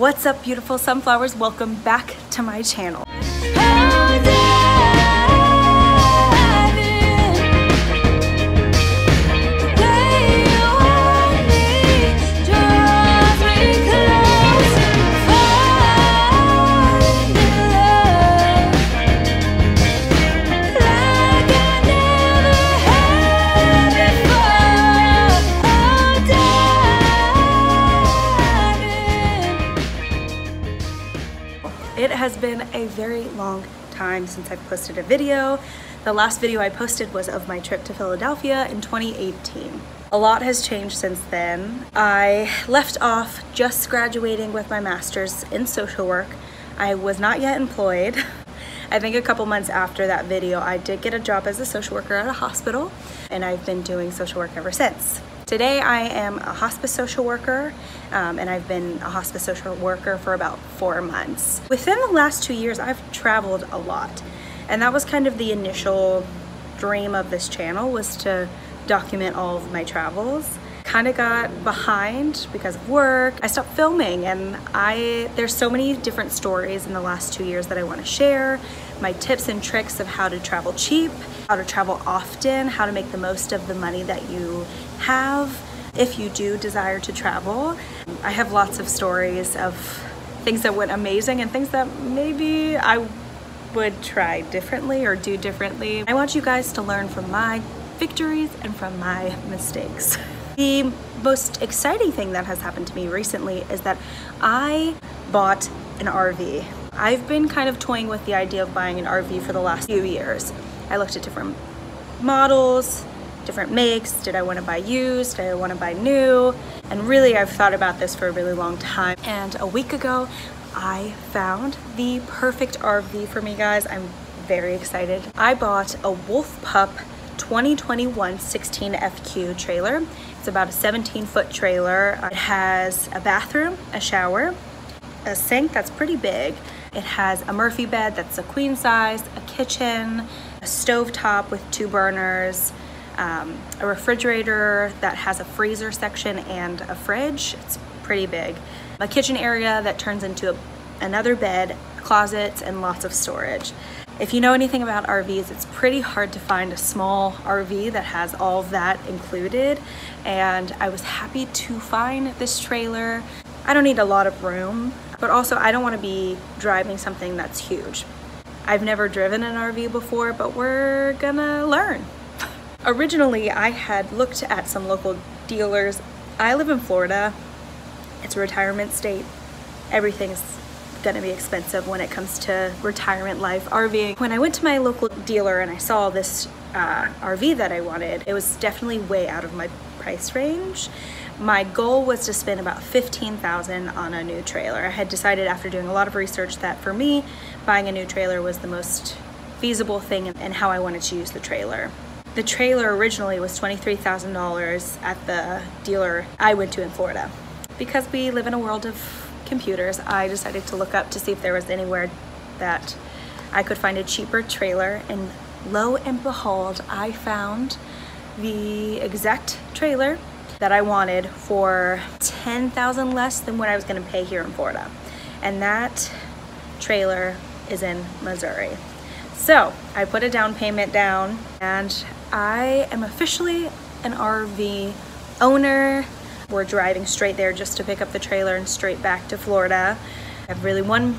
What's up, beautiful sunflowers? Welcome back to my channel. It has been a very long time since I've posted a video. The last video I posted was of my trip to Philadelphia in 2018. A lot has changed since then. I left off just graduating with my master's in social work. I was not yet employed. I think a couple months after that video, I did get a job as a social worker at a hospital, and I've been doing social work ever since. Today I am a hospice social worker, and I've been a hospice social worker for about 4 months. Within the last 2 years, I've traveled a lot, and that was kind of the initial dream of this channel, was to document all of my travels. Kind of got behind because of work. I stopped filming, and there's so many different stories in the last 2 years that I want to share. My tips and tricks of how to travel cheap, how to travel often, how to make the most of the money that you have if you do desire to travel. I have lots of stories of things that went amazing and things that maybe I would try differently or do differently. I want you guys to learn from my victories and from my mistakes. The most exciting thing that has happened to me recently is that I bought an RV. I've been kind of toying with the idea of buying an RV for the last few years. I looked at different models, different makes. Did I want to buy used? Did I want to buy new? And really, I've thought about this for a really long time. And a week ago, I found the perfect RV for me, guys. I'm very excited. I bought a Wolf Pup 2021 16fQ trailer. It's about a 17-foot trailer. It has a bathroom, a shower, a sink that's pretty big. It has a Murphy bed that's a queen size, a kitchen, a stove top with 2 burners, a refrigerator that has a freezer section and a fridge. It's pretty big. A kitchen area that turns into another bed, closets, and lots of storage. If you know anything about RVs, it's pretty hard to find a small RV that has all of that included. And I was happy to find this trailer. I don't need a lot of room, but also I don't want to be driving something that's huge. I've never driven an RV before, but we're gonna learn. Originally, I had looked at some local dealers. I live in Florida. It's a retirement state. Everything's gonna be expensive when it comes to retirement life RVing. When I went to my local dealer and I saw this RV that I wanted, it was definitely way out of my price range. My goal was to spend about $15,000 on a new trailer. I had decided after doing a lot of research that for me, buying a new trailer was the most feasible thing and how I wanted to use the trailer. The trailer originally was $23,000 at the dealer I went to in Florida. Because we live in a world of computers, I decided to look up to see if there was anywhere that I could find a cheaper trailer, and lo and behold, I found the exact trailer that I wanted for $10,000 less than what I was going to pay here in Florida, and that trailer is in Missouri. So I put a down payment down, and I am officially an RV owner. We're driving straight there just to pick up the trailer and straight back to Florida. I have really one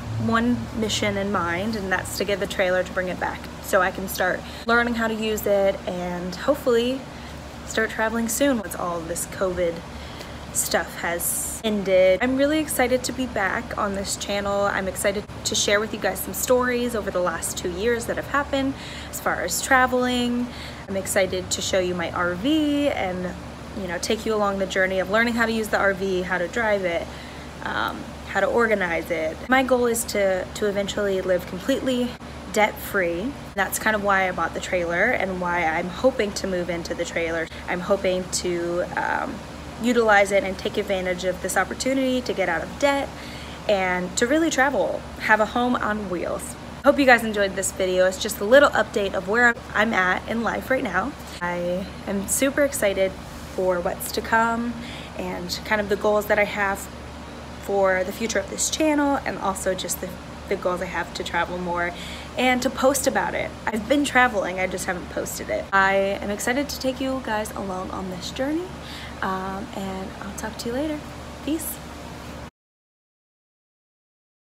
mission in mind, and that's to get the trailer to bring it back so I can start learning how to use it and hopefully start traveling soon once all of this COVID stuff has ended. I'm really excited to be back on this channel. I'm excited to share with you guys some stories over the last 2 years that have happened as far as traveling. I'm excited to show you my RV and take you along the journey of learning how to use the RV, how to drive it, how to organize it. My goal is to eventually live completely debt-free. That's kind of why I bought the trailer and why I'm hoping to move into the trailer. I'm hoping to utilize it and take advantage of this opportunity to get out of debt and to really travel, have a home on wheels. Hope you guys enjoyed this video. It's just a little update of where I'm at in life right now. I am super excited for what's to come and kind of the goals that I have for the future of this channel, and also just the goals I have to travel more and to post about it. I've been traveling, I just haven't posted it. I am excited to take you guys along on this journey, and I'll talk to you later. Peace.